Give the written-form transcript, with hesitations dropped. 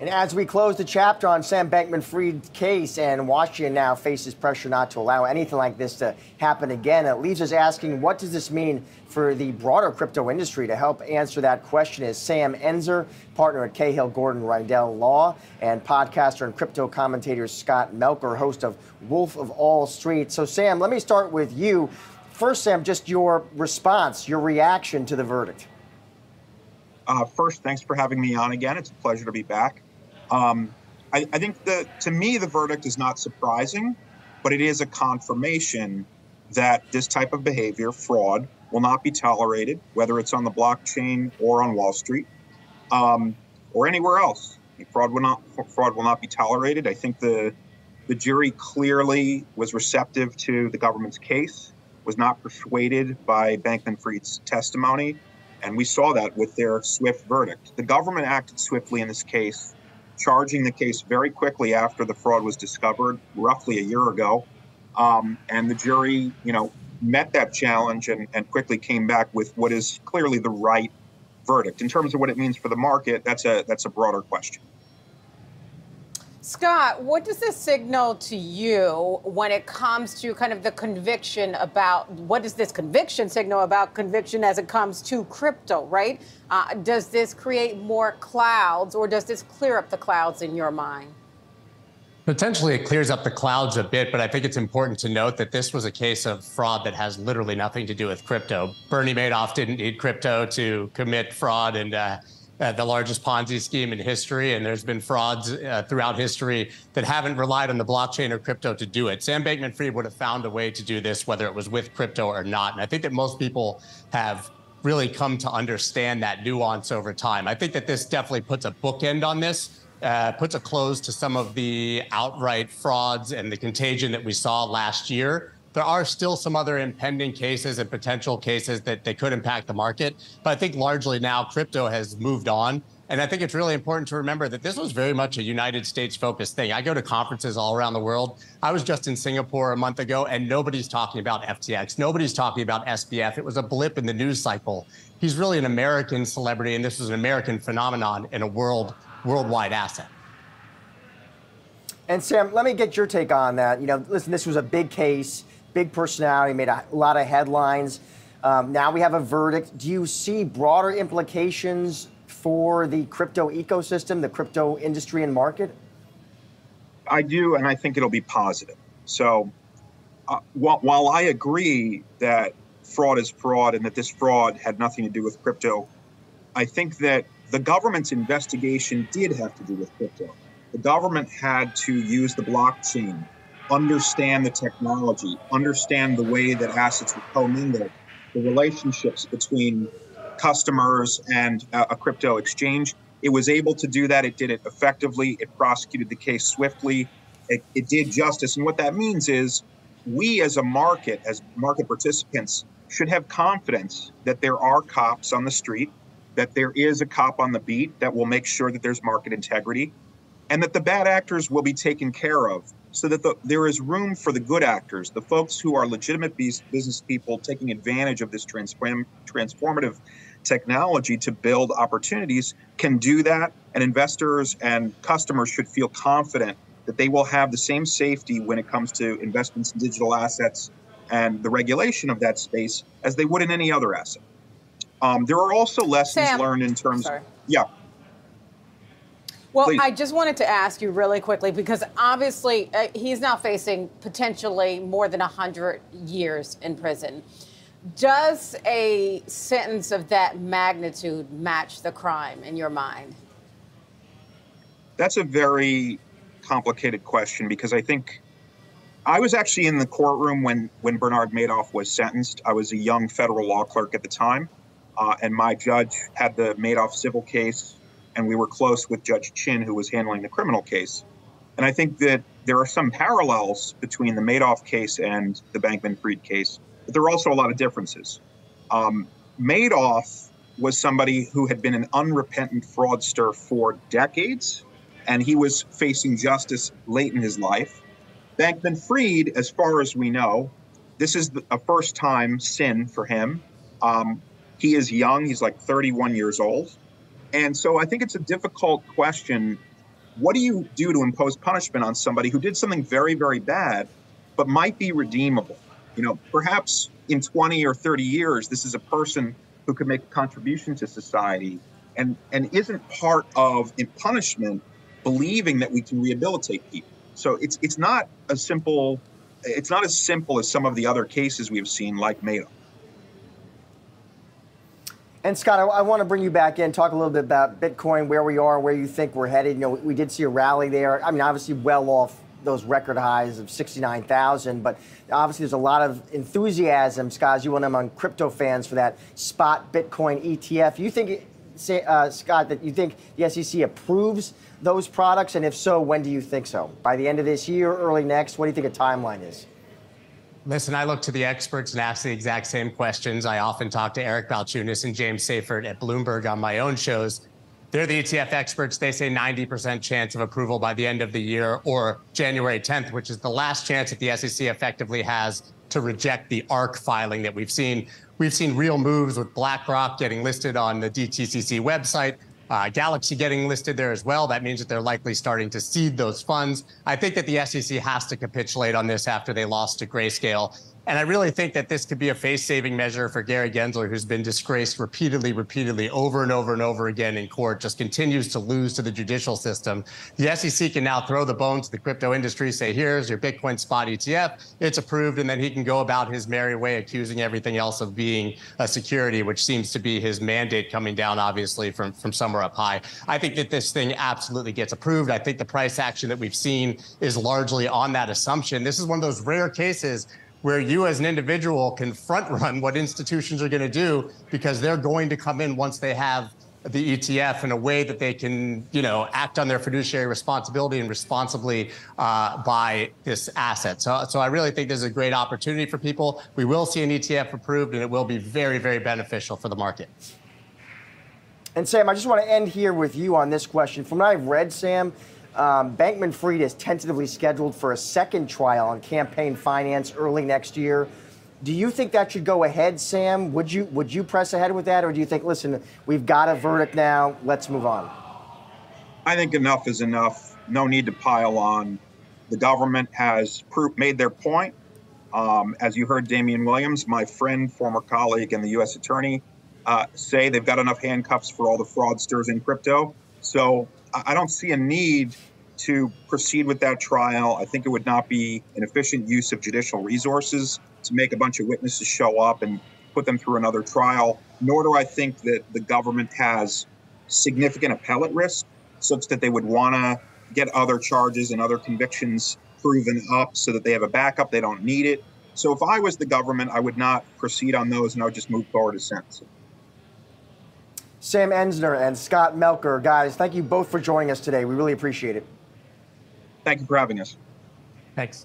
And as we close the chapter on Sam Bankman-Fried's case, and Washington now faces pressure not to allow anything like this to happen again, it leaves us asking, what does this mean for the broader crypto industry? To help answer that question is Sam Enzer, partner at Cahill Gordon Reindel Law, and podcaster and crypto commentator Scott Melker, host of Wolf of All Streets. So, Sam, let me start with you. First, Sam, just your response, your reaction to the verdict. First, thanks for having me on again. It's a pleasure to be back. I think that, to me, the verdict is not surprising, but it is a confirmation that this type of behavior, fraud, will not be tolerated, whether it's on the blockchain or on Wall Street or anywhere else. Fraud will not be tolerated. I think the jury clearly was receptive to the government's case, was not persuaded by Bankman-Fried's testimony, and we saw that with their swift verdict. The government acted swiftly in this case, charging the case very quickly after the fraud was discovered, roughly a year ago. And the jury, met that challenge and quickly came back with what is clearly the right verdict. In terms of what it means for the market, that's a broader question. Scott, what does this signal to you when it comes to kind of the conviction about, what does this conviction signal about conviction as it comes to crypto, right? Does this create more clouds, or does this clear up the clouds in your mind? Potentially it clears up the clouds a bit, but I think it's important to note that this was a case of fraud that has literally nothing to do with crypto. Bernie Madoff didn't need crypto to commit fraud and the largest Ponzi scheme in history, and there's been frauds throughout history that haven't relied on the blockchain or crypto to do it. Sam Bankman-Fried would have found a way to do this, whether it was with crypto or not. And I think that most people have really come to understand that nuance over time. I think that this definitely puts a bookend on this, puts a close to some of the outright frauds and the contagion that we saw last year. There are still some other impending cases and potential cases that they could impact the market. But I think largely now crypto has moved on. And I think it's really important to remember that this was very much a United States focused thing. I go to conferences all around the world. I was just in Singapore a month ago, and nobody's talking about FTX. Nobody's talking about SBF. It was a blip in the news cycle. He's really an American celebrity, and this was an American phenomenon and a worldwide asset. And Sam, let me get your take on that. Listen, this was a big case. Big personality, made a lot of headlines. Now we have a verdict. Do you see broader implications for the crypto ecosystem, the crypto industry and market? I do, and I think it'll be positive. So while I agree that fraud is fraud and that this fraud had nothing to do with crypto, I think that the government's investigation did have to do with crypto. The government had to use the blockchain, understand the technology, understand the way that assets were commingled, the relationships between customers and a crypto exchange. It was able to do that. It did it effectively. It prosecuted the case swiftly. It did justice. And what that means is we as a market, as market participants, should have confidence that there are cops on the street, that there is a cop on the beat that will make sure that there's market integrity, and that the bad actors will be taken care of, so that there is room for the good actors, the folks who are legitimate business people taking advantage of this transformative technology to build opportunities, can do that. And investors and customers should feel confident that they will have the same safety when it comes to investments in digital assets and the regulation of that space as they would in any other asset. There are also lessons learned in terms of, Well, please. I just wanted to ask you really quickly, because obviously he's now facing potentially more than 100 years in prison. Does a sentence of that magnitude match the crime in your mind? That's a very complicated question, because I think I was actually in the courtroom when Bernard Madoff was sentenced. I was a young federal law clerk at the time, and my judge had the Madoff civil case, and we were close with Judge Chin, who was handling the criminal case. And I think that there are some parallels between the Madoff case and the Bankman-Fried case, but there are also a lot of differences. Madoff was somebody who had been an unrepentant fraudster for decades, and he was facing justice late in his life. Bankman-Fried, as far as we know, this is a first-time sin for him. He is young. He's like 31 years old. And so I think it's a difficult question What do you do to impose punishment on somebody who did something very, very bad, but might be redeemable? You know, perhaps in 20 or 30 years, this is a person who could make a contribution to society and isn't part of, in punishment, believing that we can rehabilitate people. So it's not as simple as some of the other cases we have seen, like Madoff. And Scott, I want to bring you back in, talk a little bit about Bitcoin, where we are, where you think we're headed. You know, we did see a rally there. I mean, obviously well off those record highs of 69,000, but obviously there's a lot of enthusiasm, Scott, as you went among crypto fans for that spot Bitcoin ETF. You think, Scott, that you think the SEC approves those products? And if so, when do you think so? By the end of this year, early next? What do you think a timeline is? Listen, I look to the experts and ask the exact same questions. I often talk to Eric Balchunas and James Seyford at Bloomberg on my own shows. They're the ETF experts. They say 90% chance of approval by the end of the year or January 10th, which is the last chance that the SEC effectively has to reject the ARC filing that we've seen. We've seen real moves with BlackRock getting listed on the DTCC website, Galaxy getting listed there as well. That means that they're likely starting to seed those funds. I think that the SEC has to capitulate on this after they lost to Grayscale. And I really think that this could be a face-saving measure for Gary Gensler, who's been disgraced repeatedly, over and over and over again in court, just continues to lose to the judicial system. The SEC can now throw the bones to the crypto industry, say, here's your Bitcoin spot ETF, it's approved, and then he can go about his merry way accusing everything else of being a security, which seems to be his mandate coming down, obviously, from somewhere up high. I think that this thing absolutely gets approved. I think the price action that we've seen is largely on that assumption. This is one of those rare cases where you as an individual can front run what institutions are going to do, because they're going to come in once they have the ETF in a way that they can, you know, act on their fiduciary responsibility and responsibly buy this asset. So I really think this is a great opportunity for people. We will see an ETF approved, and it will be very, very beneficial for the market. And Sam, I just want to end here with you on this question. From what I've read, Sam, Bankman-Fried is tentatively scheduled for a second trial on campaign finance early next year. Do you think that should go ahead, Sam? Would you press ahead with that? Or do you think, listen, we've got a verdict now, let's move on? I think enough is enough. No need to pile on. The government has made their point. As you heard Damian Williams, my friend, former colleague, and the U.S. attorney say they've got enough handcuffs for all the fraudsters in crypto. So I don't see a need to proceed with that trial. I think it would not be an efficient use of judicial resources to make a bunch of witnesses show up and put them through another trial, nor do I think that the government has significant appellate risk such that they would want to get other charges and other convictions proven up so that they have a backup. They don't need it. So if I was the government, I would not proceed on those, and I would just move forward to sentencing. Sam Enzer and Scott Melker, guys, thank you both for joining us today. We really appreciate it. Thank you for having us. Thanks.